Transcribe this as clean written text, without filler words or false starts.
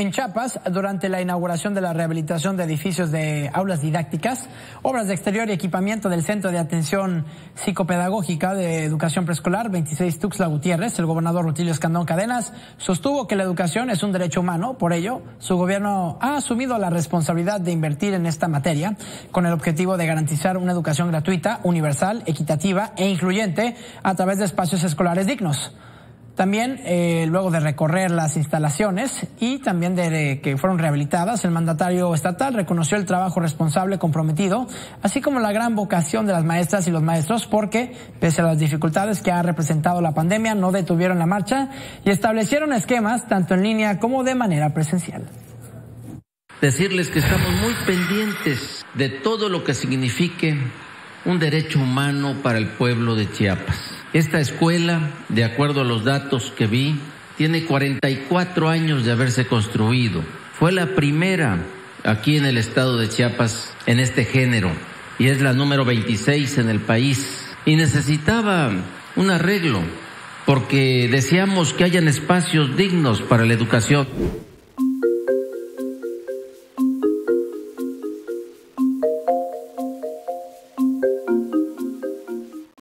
En Chiapas, durante la inauguración de la rehabilitación de edificios de aulas didácticas, obras de exterior y equipamiento del Centro de Atención Psicopedagógica de Educación Preescolar 26 Tuxtla Gutiérrez, el gobernador Rutilio Escandón Cadenas sostuvo que la educación es un derecho humano. Por ello, su gobierno ha asumido la responsabilidad de invertir en esta materia con el objetivo de garantizar una educación gratuita, universal, equitativa e incluyente a través de espacios escolares dignos. También, luego de recorrer las instalaciones y también de que fueron rehabilitadas, el mandatario estatal reconoció el trabajo responsable comprometido, así como la gran vocación de las maestras y los maestros, porque, pese a las dificultades que ha representado la pandemia, no detuvieron la marcha y establecieron esquemas tanto en línea como de manera presencial. Decirles que estamos muy pendientes de todo lo que signifique un derecho humano para el pueblo de Chiapas. Esta escuela, de acuerdo a los datos que vi, tiene 44 años de haberse construido. Fue la primera aquí en el estado de Chiapas en este género y es la número 26 en el país. Y necesitaba un arreglo porque deseamos que hayan espacios dignos para la educación.